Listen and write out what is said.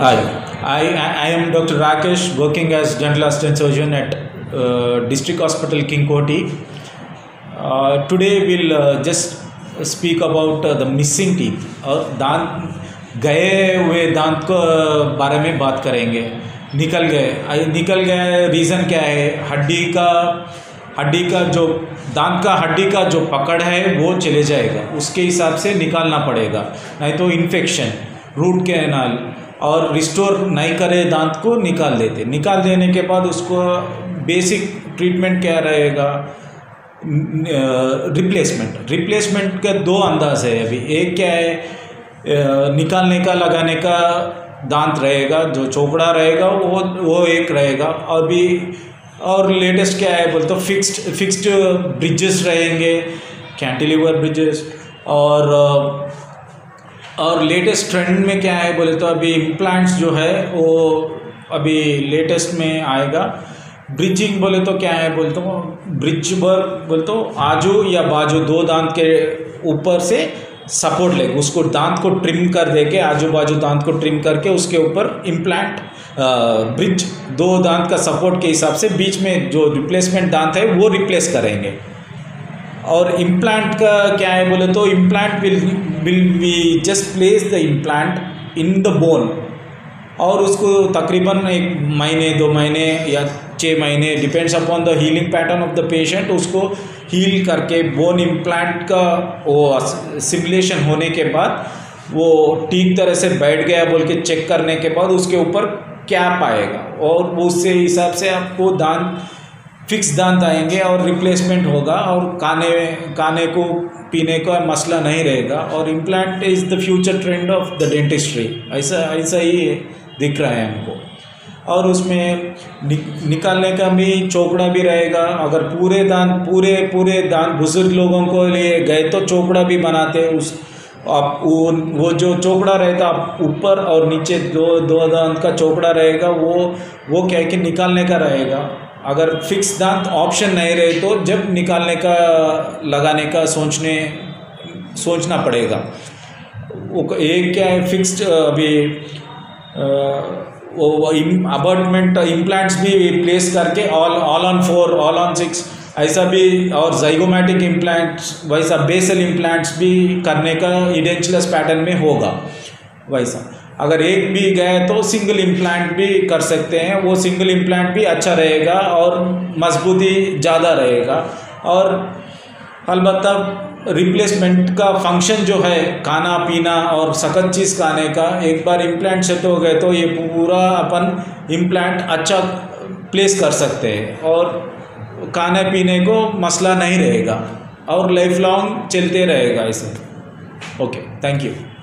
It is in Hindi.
Hi, I am Dr. Rakesh, working as dental assistant surgeon at District Hospital King Koti. Today we'll just speak about the missing teeth और दांत गए हुए दांत के बारे में बात करेंगे। निकल गए रीज़न क्या है। हड्डी का जो दांत का हड्डी का जो पकड़ है वो चले जाएगा, उसके हिसाब से निकालना पड़ेगा, नहीं तो इन्फेक्शन रूट कैनाल और रिस्टोर नहीं करे दांत को निकाल देने के बाद उसको बेसिक ट्रीटमेंट क्या रहेगा। रिप्लेसमेंट के दो अंदाज है अभी। एक क्या है, निकालने का लगाने का दांत रहेगा, जो चोपड़ा रहेगा वो एक रहेगा। अभी और लेटेस्ट क्या है बोल तो फिक्स्ड ब्रिजेस रहेंगे, कैंटिलीवर ब्रिजेस। और लेटेस्ट ट्रेंड में क्या है बोले तो अभी इम्प्लांट्स जो है वो अभी लेटेस्ट में आएगा। ब्रिजिंग बोले तो क्या है बोलते हो, ब्रिज बोल तो आजू या बाजू दो दांत के ऊपर से सपोर्ट लेके उसको दांत को ट्रिम कर दे के, आजू बाजू दांत को ट्रिम करके उसके ऊपर इम्प्लांट ब्रिज दो दांत का सपोर्ट के हिसाब से बीच में जो रिप्लेसमेंट दांत है वो रिप्लेस करेंगे। और इम्प्लांट का क्या है बोले तो implant will be just place the implant in the bone और उसको तकरीबन 1 महीने 2 महीने या 6 महीने depends upon the healing pattern of the patient उसको हील करके बोन इम्प्लांट का वो सिमुलेशन होने के बाद वो ठीक तरह से बैठ गया बोल के चेक करने के बाद उसके ऊपर कैप आएगा और उससे हिसाब से आपको दांत फिक्स दांत आएंगे और रिप्लेसमेंट होगा और खाने को पीने का मसला नहीं रहेगा। और implant is the future trend of the dentistry, ऐसा ही दिख रहा है हमको। और उसमें निकालने का भी चोपड़ा भी रहेगा। अगर पूरे दांत बुजुर्ग लोगों को लिए गए तो चोपड़ा भी बनाते हैं। आप वो जो चोपड़ा रहेगा ऊपर और नीचे दो दांत का चोपड़ा रहेगा वो क्या है कि निकालने का रहेगा। अगर फिक्स दांत ऑप्शन नहीं रहे तो जब निकालने का लगाने का सोचना पड़ेगा। एक क्या है फिक्स्ड अभी अबॉर्टमेंट इम्प्लांट्स भी प्लेस करके ऑल ऑन 4 ऑल ऑन 6 ऐसा भी और जाइगोमैटिक इम्प्लांट्स वैसा बेसल इम्प्लांट्स भी करने का इडेंचुलस पैटर्न में होगा वैसा। अगर एक भी गए तो सिंगल इम्प्लांट भी कर सकते हैं, वो सिंगल इम्प्लांट भी अच्छा रहेगा और मजबूती ज़्यादा रहेगा। और अलबत्ता रिप्लेसमेंट का फंक्शन जो है खाना पीना और सख्त चीज़ खाने का, एक बार इम्प्लांट सेट हो गए तो ये पूरा अपन इम्प्लांट अच्छा प्लेस कर सकते हैं और खाने पीने को मसला नहीं रहेगा और लाइफ लॉन्ग चलते रहेगा ऐसे। Okay, thank you.